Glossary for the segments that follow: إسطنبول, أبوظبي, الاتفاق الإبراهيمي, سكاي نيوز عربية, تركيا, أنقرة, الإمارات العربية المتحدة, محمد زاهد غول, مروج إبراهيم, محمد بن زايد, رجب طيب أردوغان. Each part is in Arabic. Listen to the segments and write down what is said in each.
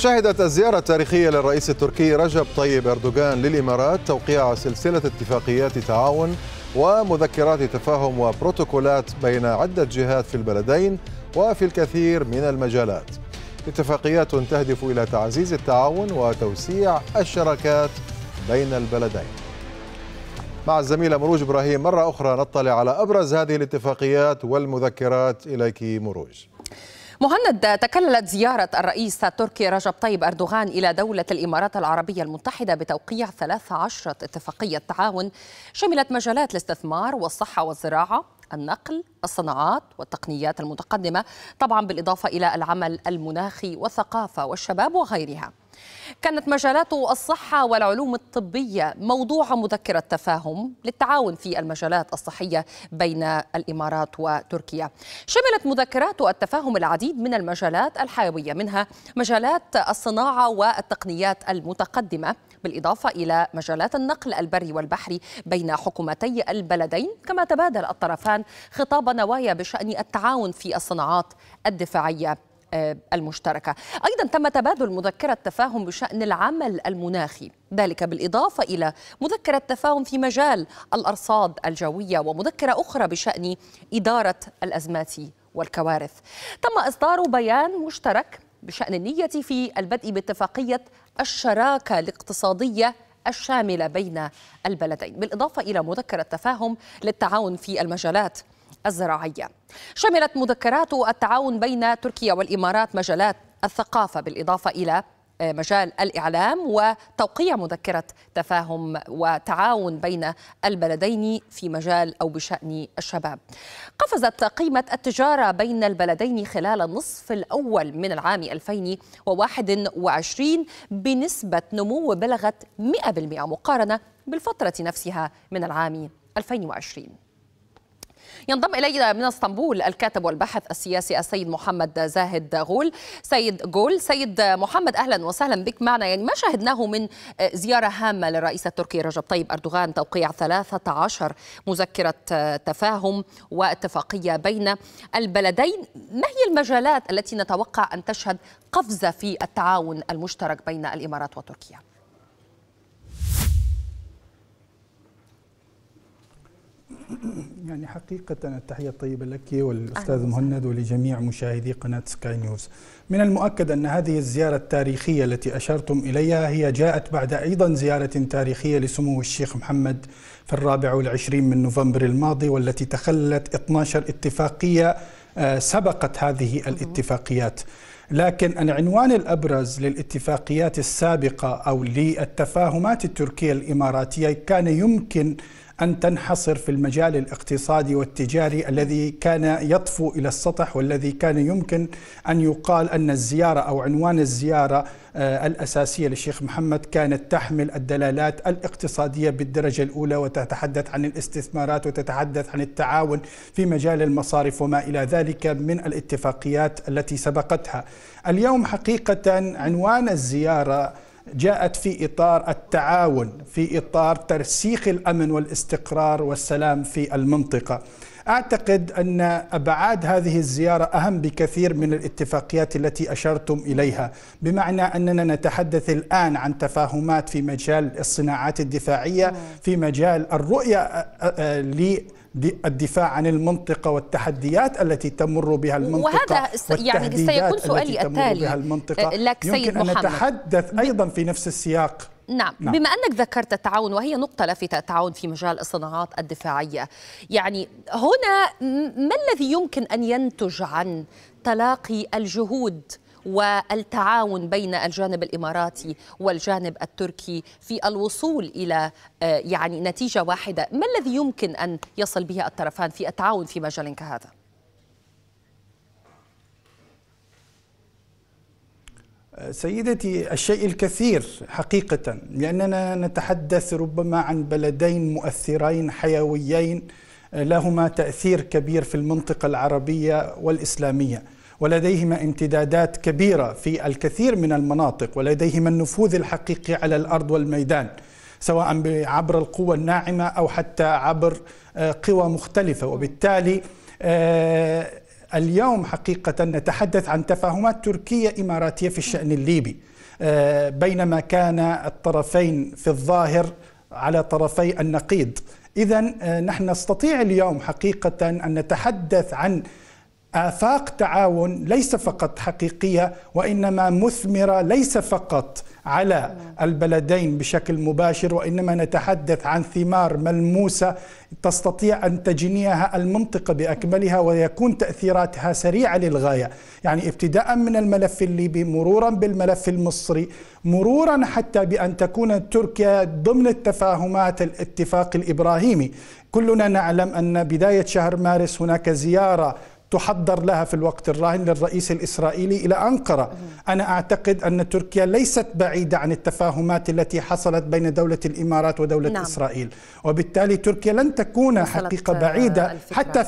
شهدت الزيارة التاريخية للرئيس التركي رجب طيب أردوغان للإمارات توقيع سلسلة اتفاقيات تعاون ومذكرات تفاهم وبروتوكولات بين عدة جهات في البلدين وفي الكثير من المجالات. اتفاقيات تهدف إلى تعزيز التعاون وتوسيع الشراكات بين البلدين. مع الزميلة مروج إبراهيم مرة أخرى نطلع على أبرز هذه الاتفاقيات والمذكرات. إليك مروج. مهند، تكللت زيارة الرئيس التركي رجب طيب أردوغان إلى دولة الإمارات العربية المتحدة بتوقيع 13 اتفاقية تعاون شملت مجالات الاستثمار والصحة والزراعة، النقل، الصناعات والتقنيات المتقدمة، طبعا بالإضافة إلى العمل المناخي والثقافة والشباب وغيرها. كانت مجالات الصحة والعلوم الطبية موضوع مذكرة تفاهم للتعاون في المجالات الصحية بين الإمارات وتركيا. شملت مذكرات التفاهم العديد من المجالات الحيوية، منها مجالات الصناعة والتقنيات المتقدمة، بالإضافة إلى مجالات النقل البري والبحري بين حكومتي البلدين. كما تبادل الطرفان خطاب نوايا بشأن التعاون في الصناعات الدفاعية المشتركة. أيضا تم تبادل مذكرة تفاهم بشأن العمل المناخي، ذلك بالإضافة إلى مذكرة تفاهم في مجال الأرصاد الجوية ومذكرة أخرى بشأن إدارة الأزمات والكوارث. تم إصدار بيان مشترك بشأن النية في البدء باتفاقية الشراكة الاقتصادية الشاملة بين البلدين، بالإضافة إلى مذكرة تفاهم للتعاون في المجالات الزراعية. شملت مذكرات التعاون بين تركيا والإمارات مجالات الثقافة بالإضافة إلى مجال الإعلام، وتوقيع مذكرة تفاهم وتعاون بين البلدين في مجال أو بشأن الشباب. قفزت قيمة التجارة بين البلدين خلال النصف الأول من العام 2021 بنسبة نمو بلغت 100% مقارنة بالفترة نفسها من العام 2020. ينضم إلينا من إسطنبول الكاتب والباحث السياسي السيد محمد زاهد غول. سيد محمد، أهلا وسهلا بك معنا. يعني ما شاهدناه من زيارة هامة للرئيس التركي رجب طيب أردوغان، توقيع 13 مذكرة تفاهم واتفاقية بين البلدين، ما هي المجالات التي نتوقع أن تشهد قفزة في التعاون المشترك بين الإمارات وتركيا؟ يعني حقيقة التحية الطيبة لك والأستاذ مهند ولجميع مشاهدي قناة سكاي نيوز. من المؤكد أن هذه الزيارة التاريخية التي أشرتم إليها هي جاءت بعد أيضا زيارة تاريخية لسمو الشيخ محمد في 24 من نوفمبر الماضي، والتي تخلت 12 اتفاقية سبقت هذه الاتفاقيات. لكن العنوان الأبرز للاتفاقيات السابقة أو للتفاهمات التركية الإماراتية كان يمكن أن تنحصر في المجال الاقتصادي والتجاري الذي كان يطفو إلى السطح، والذي كان يمكن أن يقال أن الزيارة أو عنوان الزيارة الأساسية للشيخ محمد كانت تحمل الدلالات الاقتصادية بالدرجة الأولى، وتتحدث عن الاستثمارات وتتحدث عن التعاون في مجال المصارف وما إلى ذلك من الاتفاقيات التي سبقتها. اليوم حقيقة عنوان الزيارة جاءت في إطار التعاون، في إطار ترسيخ الأمن والاستقرار والسلام في المنطقة. أعتقد أن أبعاد هذه الزيارة أهم بكثير من الاتفاقيات التي أشرتم إليها، بمعنى أننا نتحدث الآن عن تفاهمات في مجال الصناعات الدفاعية، في مجال الرؤية للدفاع عن المنطقة والتحديات التي تمر بها المنطقة، وهذا يعني سيكون سؤالي التالي لك سيد محمد. يمكن أن نتحدث أيضا في نفس السياق. نعم. بما أنك ذكرت التعاون، وهي نقطة لافتة، التعاون في مجال الصناعات الدفاعية، يعني هنا ما الذي يمكن أن ينتج عن تلاقي الجهود والتعاون بين الجانب الإماراتي والجانب التركي في الوصول إلى يعني نتيجة واحدة؟ ما الذي يمكن أن يصل بها الطرفان في التعاون في مجال كهذا؟ سيدتي، الشيء الكثير حقيقة، لأننا نتحدث ربما عن بلدين مؤثرين حيويين لهما تأثير كبير في المنطقة العربية والإسلامية، ولديهما امتدادات كبيرة في الكثير من المناطق، ولديهما النفوذ الحقيقي على الأرض والميدان، سواء عبر القوى الناعمة أو حتى عبر قوى مختلفة. وبالتالي اليوم حقيقة نتحدث عن تفاهمات تركية إماراتية في الشأن الليبي، بينما كان الطرفين في الظاهر على طرفي النقيض. إذن نحن نستطيع اليوم حقيقة أن نتحدث عن آفاق تعاون ليس فقط حقيقية، وإنما مثمرة ليس فقط على البلدين بشكل مباشر، وإنما نتحدث عن ثمار ملموسة تستطيع أن تجنيها المنطقة بأكملها، ويكون تأثيراتها سريعة للغاية. يعني ابتداء من الملف الليبي، مرورا بالملف المصري، مرورا حتى بأن تكون تركيا ضمن التفاهمات الاتفاق الإبراهيمي. كلنا نعلم أن بداية شهر مارس هناك زيارة تحضر لها في الوقت الراهن للرئيس الإسرائيلي إلى أنقرة. أنا أعتقد أن تركيا ليست بعيدة عن التفاهمات التي حصلت بين دولة الإمارات ودولة إسرائيل، وبالتالي تركيا لن تكون حقيقة بعيدة حتى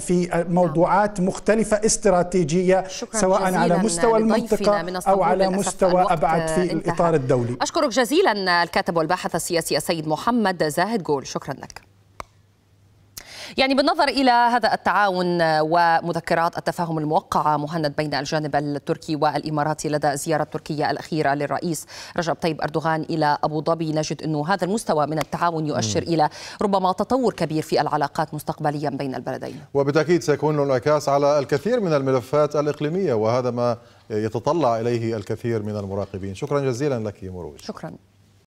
في موضوعات مختلفة استراتيجية، سواء على مستوى المنطقة أو على مستوى أبعد في الإطار الدولي. أشكرك جزيلا الكاتب والباحث السياسي السيد محمد زاهد غول، شكرا لك. يعني بالنظر إلى هذا التعاون ومذكرات التفاهم الموقعة مهند بين الجانب التركي والإماراتي لدى زيارة تركيا الأخيرة للرئيس رجب طيب أردوغان إلى أبوظبي، نجد أنه هذا المستوى من التعاون يؤشر إلى ربما تطور كبير في العلاقات مستقبليا بين البلدين، وبالتأكيد سيكون له انعكاس على الكثير من الملفات الإقليمية، وهذا ما يتطلع إليه الكثير من المراقبين. شكرا جزيلا لك مروج. شكرا.